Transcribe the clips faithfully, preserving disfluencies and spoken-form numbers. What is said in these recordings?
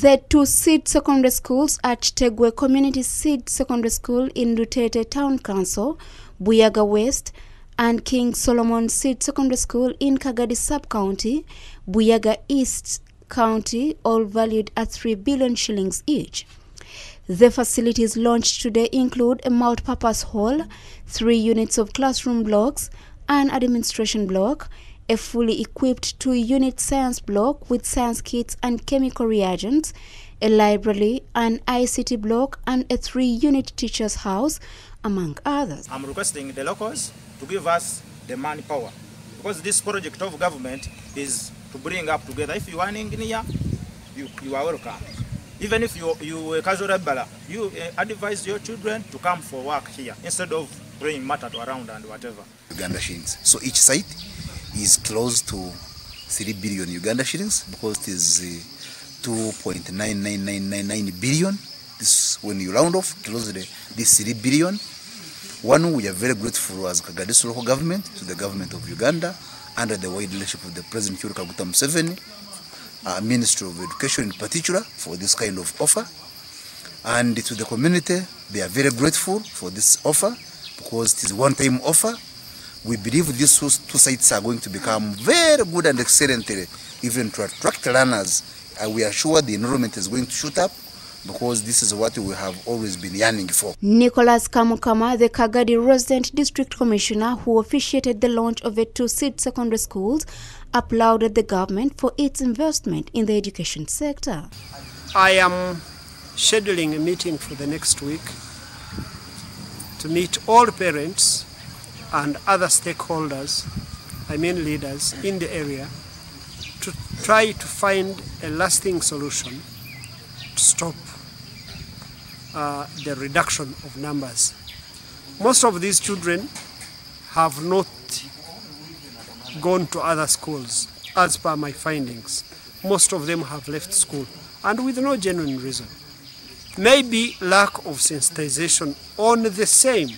The two seed secondary schools at Tegwe Community Seed Secondary School in Lutete Town Council, Buyaga West, and King Solomon Seed Secondary School in Kagadi Sub County, Buyaga East County, all valued at three billion shillings each. The facilities launched today include a multi-purpose hall, three units of classroom blocks, an administration block, a fully equipped two-unit science block with science kits and chemical reagents, a library, an I C T block, and a three-unit teacher's house, among others. I'm requesting the locals to give us the manpower, because this project of government is to bring up together. If you are an engineer, you, you are welcome. Even if you, you a casual rebel, you advise your children to come for work here instead of bringing matter to around and whatever. Uganda shillings. So each site is close to three billion Uganda shillings, because it is two point nine nine nine nine nine billion. This, when you round off, close to this three billion. One, we are very grateful as Kagadi local government to the government of Uganda under the wide leadership of the President Yoweri Kaguta Museveni, uh, Minister of Education in particular, for this kind of offer. And to the community, they are very grateful for this offer, because it is a one-time offer. We believe these two sites are going to become very good and excellent, even to attract learners. Uh, we are sure the enrollment is going to shoot up, because this is what we have always been yearning for. Nicholas Kamukama, the Kagadi resident district commissioner who officiated the launch of the two seed secondary schools, applauded the government for its investment in the education sector. I am scheduling a meeting for the next week to meet all parents and other stakeholders, I mean leaders in the area, to try to find a lasting solution to stop uh, the reduction of numbers. Most of these children have not gone to other schools, as per my findings. Most of them have left school, and with no genuine reason. Maybe lack of sensitization on the same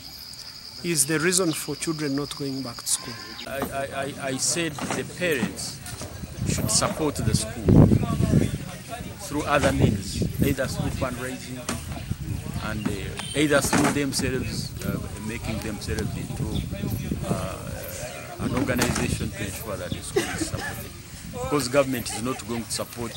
is the reason for children not going back to school. I, I, I said the parents should support the school through other means, either through fundraising and uh, either through themselves, uh, making themselves into uh, an organization to ensure that the school is supported. Because government is not going to support,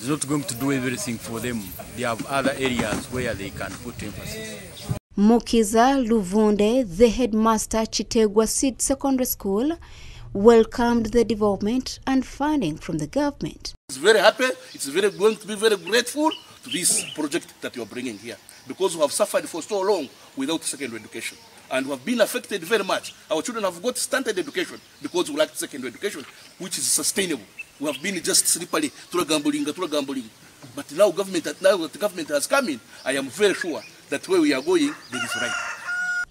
is not going to do everything for them. They have other areas where they can put emphasis. Mokiza Luvonde, the headmaster at Chitegwa Seed Secondary School, welcomed the development and funding from the government. It's very happy, it's very going to be very grateful to this project that you are bringing here, because we have suffered for so long without secondary education, and we have been affected very much. Our children have got standard education because we lack secondary education, which is sustainable. We have been just slippery, through gambling, through gambling. But now, government, now that the government has come in, I am very sure that where we are going, that is right.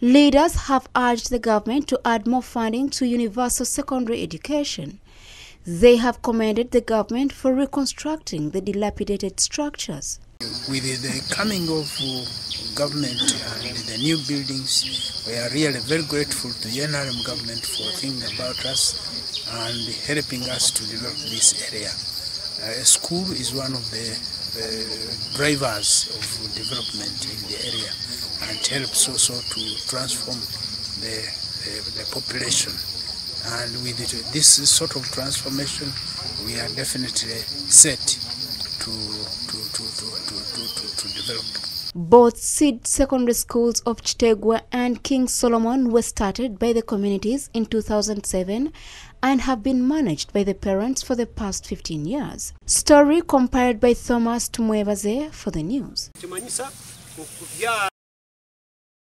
Leaders have urged the government to add more funding to universal secondary education. They have commended the government for reconstructing the dilapidated structures. With the coming of government and the new buildings, we are really very grateful to the N R M government for thinking about us and helping us to develop this area. Uh, school is one of the uh, drivers of development in the area, and helps also to transform the, uh, the population. And with it, this sort of transformation, we are definitely set to, to, to, to, to, to, to, to develop. Both seed secondary schools of Chitegwa and King Solomon were started by the communities in two thousand seven and have been managed by the parents for the past fifteen years. Story compiled by Thomas Tumwebaze for the news.